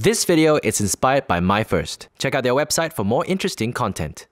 This video is inspired by MyFirst. Check out their website for more interesting content.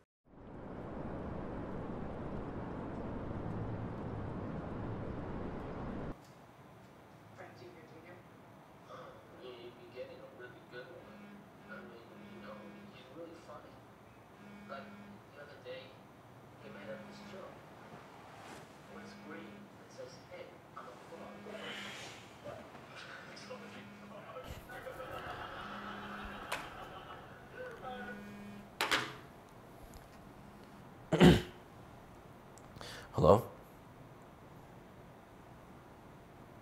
Hello?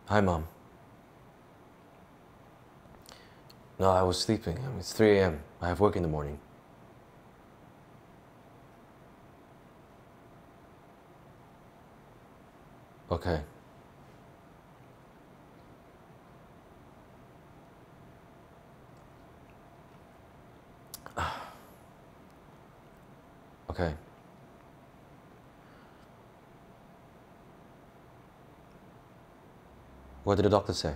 Hi, Mom. No, I was sleeping. It's 3 a.m. I have work in the morning. Okay. Okay. What did the doctor say?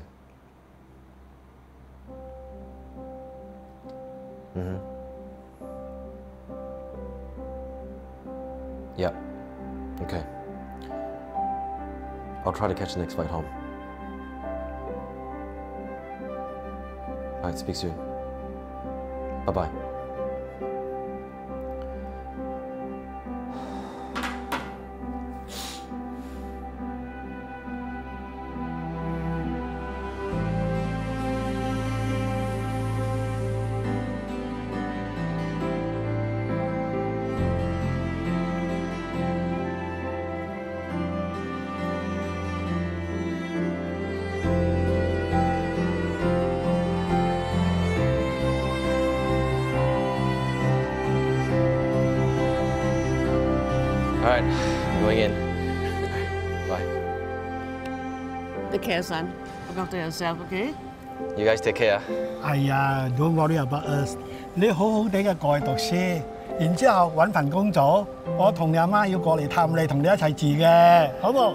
Mm-hmm. Yeah. Okay. I'll try to catch the next flight home. All right, speak soon. Bye-bye. All right, I'm going in. All right, bye. Take care, son. Look after yourself, okay? You guys take care. Aiyah, don't worry about us. 你好好地嘅過去讀書，然之後揾份工做。我同你阿媽要過嚟探你，同你一齊住嘅，好冇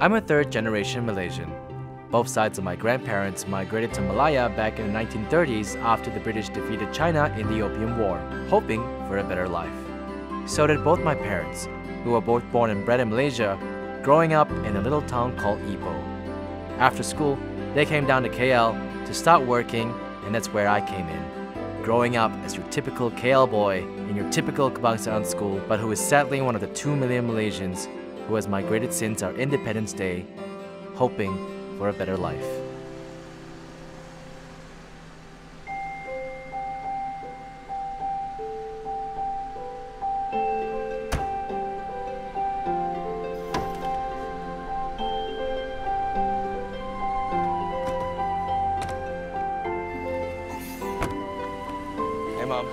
？I'm a third-generation Malaysian. Both sides of my grandparents migrated to Malaya back in the 1930s after the British defeated China in the Opium War, hoping for a better life. So did both my parents, who were both born and bred in Malaysia, growing up in a little town called Ipoh. After school, they came down to KL to start working, and that's where I came in, growing up as your typical KL boy in your typical Kebangsaan school, but who is sadly one of the 2 million Malaysians who has migrated since our Independence Day, hoping for a better life. Hey, Mom.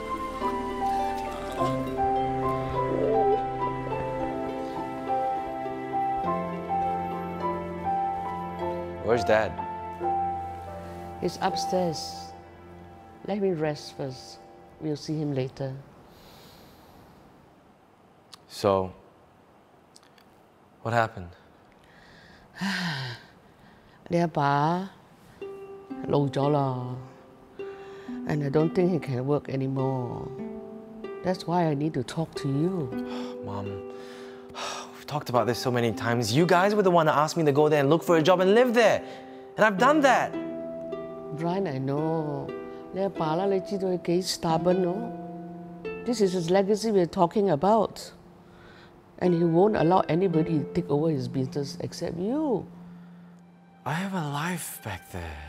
Where's Dad? He's upstairs. Let me rest first. We'll see him later. So, what happened? Their pa lost his job, and I don't think he can work anymore. That's why I need to talk to you. Mom. Talked about this so many times. You guys were the one that asked me to go there and look for a job and live there. And I've done that. Bryan, I know. He's stubborn, no? This is his legacy we're talking about. And he won't allow anybody to take over his business except you. I have a life back there.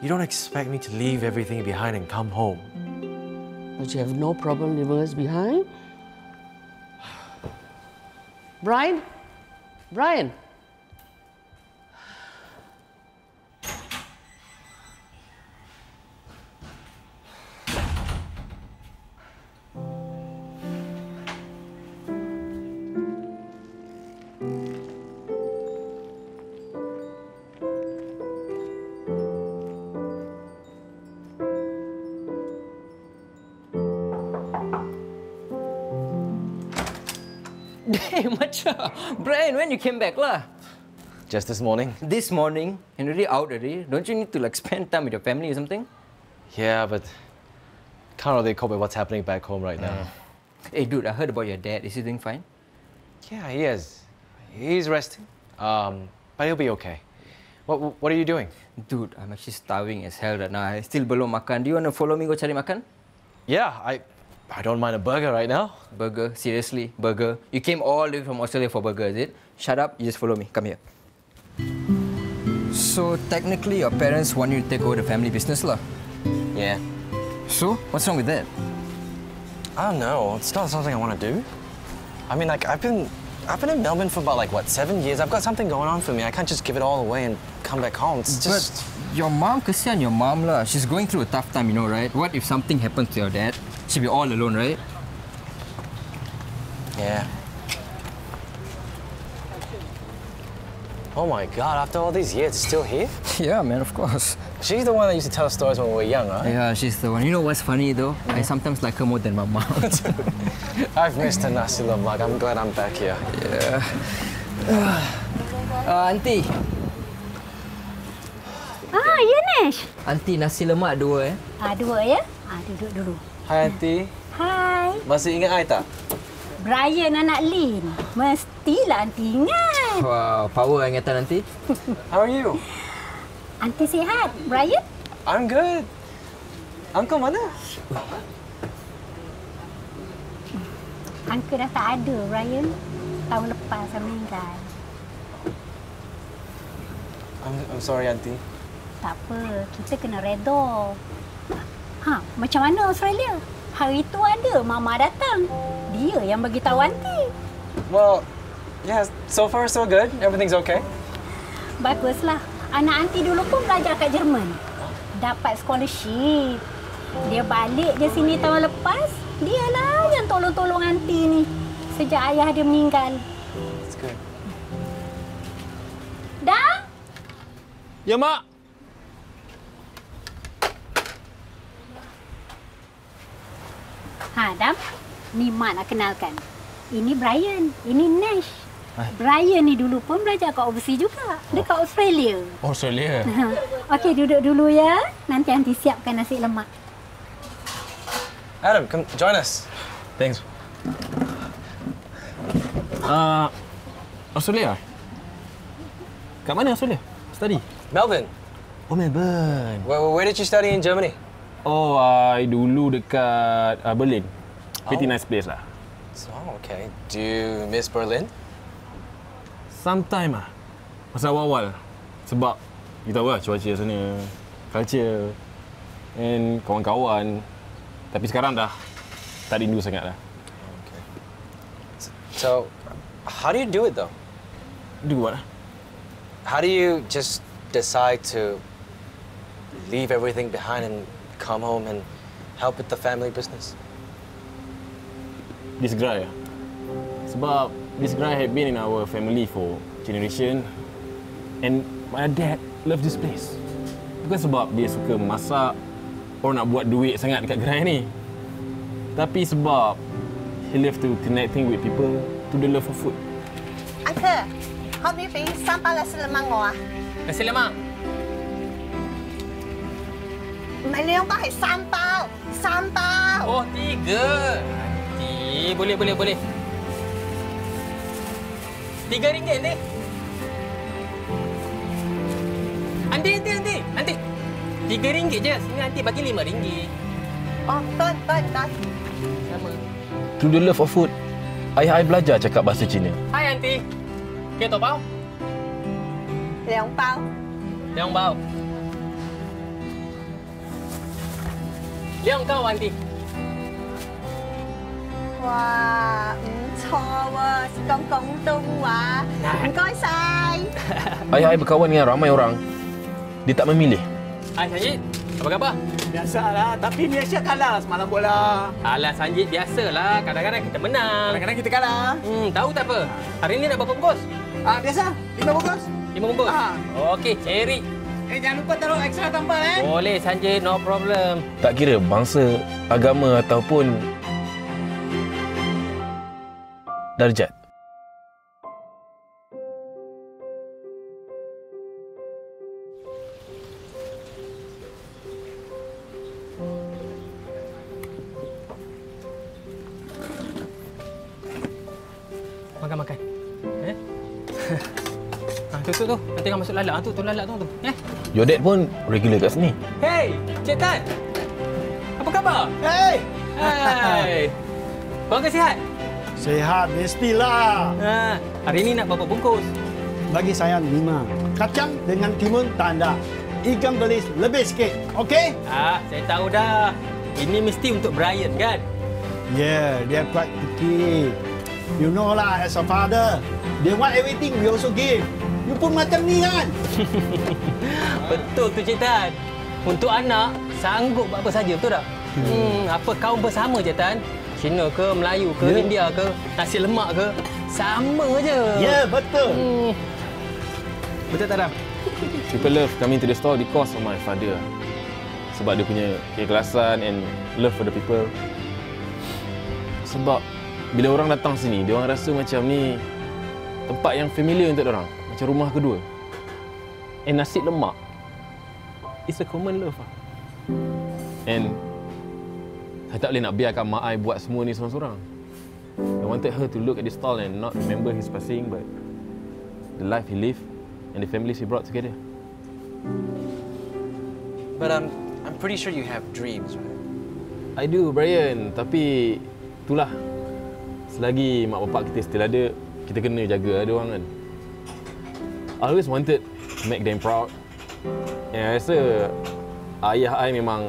You don't expect me to leave everything behind and come home. But you have no problem leaving us behind? Bryan? Bryan? Hey, Macha! Bryan, when you came back, lah? Just this morning. This morning? And already out already? Don't you need to like spend time with your family or something? Yeah, but can't really cope with what's happening back home right now. Hey, dude, I heard about your dad. Is he doing fine? Yeah, he is. He's resting. But he'll be okay. What are you doing? Dude, I'm actually starving as hell right now. I still belum makan. Do you want to follow me go cari makan? Yeah, I don't mind a burger right now. Burger? Seriously? Burger? You came all the way from Australia for burger, is it? Shut up, you just follow me. Come here. So, technically, your parents want you to take over the family business, lah? Yeah. So, what's wrong with that? I don't know. It's not something I want to do. I mean, like, I've been in Melbourne for about, like, what, 7 years? I've got something going on for me. I can't just give it all away and come back home. It's just... But your mom, kasihan your mom, lah. She's going through a tough time, you know, right? What if something happens to your dad? She'll be all alone, right? Yeah. Oh my God, after all these years, it's still here? Yeah, man, of course. She's the one that used to tell us stories when we were young, right? Yeah, she's the one. You know what's funny, though? Yeah. I sometimes like her more than my mom. I've missed the nasi lemak. I'm glad I'm back here. Yeah. Auntie. Ah, Yunesh. Auntie, nasi lemak dua, eh? Ah, dua, ya? Ah, duduk dulu. Hai, Aunty. Hai. Masih ingat I tak? Bryan anak Lin. Mestilah Aunty ingat. Wow, power ingatan Aunty. How are you? Aunty sihat. Bryan? I'm good. Uncle mana? Uncle dah tak ada, Bryan. Tahun lepas saya meninggal. I'm sorry, Aunty. Tak apa. Kita kena redha. Ha, macam mana Australia? Hari itu ada Mama datang. Dia yang bagi tahu Aunty. Well, yeah, so far so good. Everything's okay. Baguslah. Anak Aunty dulu pun belajar kat Jerman. Dapat scholarship. Dia balik je sini tahun lepas. Dialah yang tolong-tolong Aunty ni sejak ayah dia meninggal. That's good. Dah? Ya, Mak. Ha, Dam. Ni Mak nak kenalkan. Ini Bryan. Ini Nash. Bryan ni dulu pun belajar kat overseas juga. Dekat Australia. Australia? Okey, duduk dulu ya. Nanti Aunty siapkan nasi lemak. Adam, come join us. Thanks. Australia? Kat mana Australia? Study? Melbourne. Oh, Melbourne. Where did you study in Germany? Oh, I dulu dekat Berlin. Pretty nice place lah. Oh, okay. Do you miss Berlin? Sometime ah. Masa awal-awal. Sebab, you tahu lah cuaca sana. Culture. And kawan-kawan. Tapi sekarang dah tak rindu sangat lah. Okay. So, how do you do it though? Do what? How do you just decide to leave everything behind and come home and help with the family business? This guy. Sebab this guy had been in our family for generation and my dad loved this place. Bukan sebab dia suka masak or nak buat duit sangat dekat gerai ni. Tapi sebab he loved to connecting with people to the love of food. Uncle, how do you think sambal nasi lemak ngah? Nasi lemak? 不是兩包，是三包， 三包。 Oh, 3. Nanti boleh. RM3 ni. Nanti. RM3 je. Sini nanti bagi RM5. Oh, tuan. Sama. Through the love of food, ayah belajar cakap bahasa Cina. Hai, Aunty. Kau tahu bao? 2包。 2包。 兩個, Aunty. Wah, 不錯啊, 講廣東話. 唔該曬. Ayah berkawan dengan ramai orang. Dia tak memilih. Hai, Sanjit. Apa khabar? Biasalah, tapi Malaysia kalah semalam bola. Alah, Sanjit, biasalah. Kadang-kadang kita menang. Kadang-kadang kita kalah. Tahu tak apa? Hari ni nak berapa bungkus? Biasa, 5 bungkus. 5 bungkus? Okey, ceri. Eh, jangan lupa taruh ekstra tambah, eh? Boleh, Sanjay. No problem. Tak kira bangsa, agama ataupun darjat. makan makan. Eh? Ha, tu. Nanti kan masuk lalak tu lalak tu. Eh? Jodet pun regular kat sini. Hey, Cik Tan. Apa khabar? Hey. Hai. Bangga sihat? Sihat mestilah. Ha, hari ni nak berapa bungkus? Bagi saya 5. Kacang dengan timun tak ada. Ikan belis lebih sikit. Okey? Ah, saya tahu dah. Ini mesti untuk Bryan kan? Yeah, dia quite picky. You know lah, as a father, they want everything we also give. You pun macam ni kan? Betul tu Cik Tan. Untuk anak, sanggup buat apa saja, betul tak? Apa kaum bersama Cik Tan? Cina ke, Melayu ke, yeah. India ke, nasi lemak ke, sama aje. Ya, yeah, betul. Betul tak Ram? People love coming to the store because of my father. Sebab dia punya keikhlasan and love for the people. Sebab bila orang datang sini, dia orang rasa macam ni tempat yang familiar untuk orang, macam rumah kedua. And nasi lemak, it's a common love. And saya tak boleh nak biarkan mak I buat semua ni sorang-sorang. I wanted her to look at this stall and not remember his passing, but the life he lived and the families he brought together. But I'm pretty sure you have dreams, right? I do, Bryan. Tapi itulah. Selagi mak bapak kita still ada, kita kena jaga dia orang kan. I always wanted to make them proud. And I rasa ayah I memang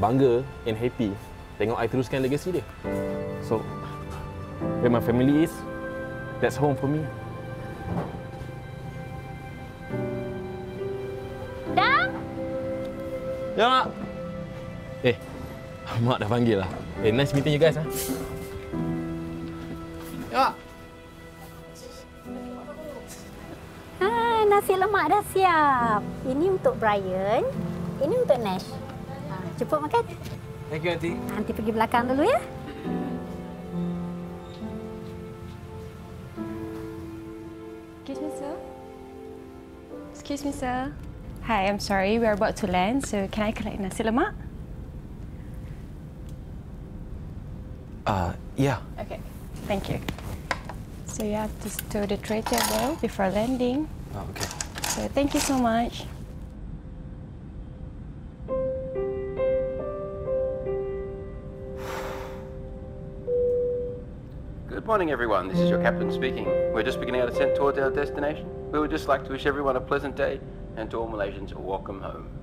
bangga and happy. Tengok I teruskan legacy dia. So, where my family is, that's home for me. Dang? Ya, Mak. Eh, Mak dah panggil lah. Eh, nice meeting you guys. Huh? Ya, Mak. Ah, nasi lemak dah siap. Ini untuk Bryan, ini untuk Nash. Cepat makan. Thank you, Aunty. Aunty pergi belakang dulu, ya. Excuse me, sir. Excuse me, sir. Hi, I'm sorry. We're about to land, so can I collect nasi lemak? Yeah. Okay. Thank you. So you have to stow the tray table before landing. Oh, okay. So thank you so much. Good morning, everyone. This is your captain speaking. We're just beginning our descent towards our destination. We would just like to wish everyone a pleasant day and to all Malaysians a welcome home.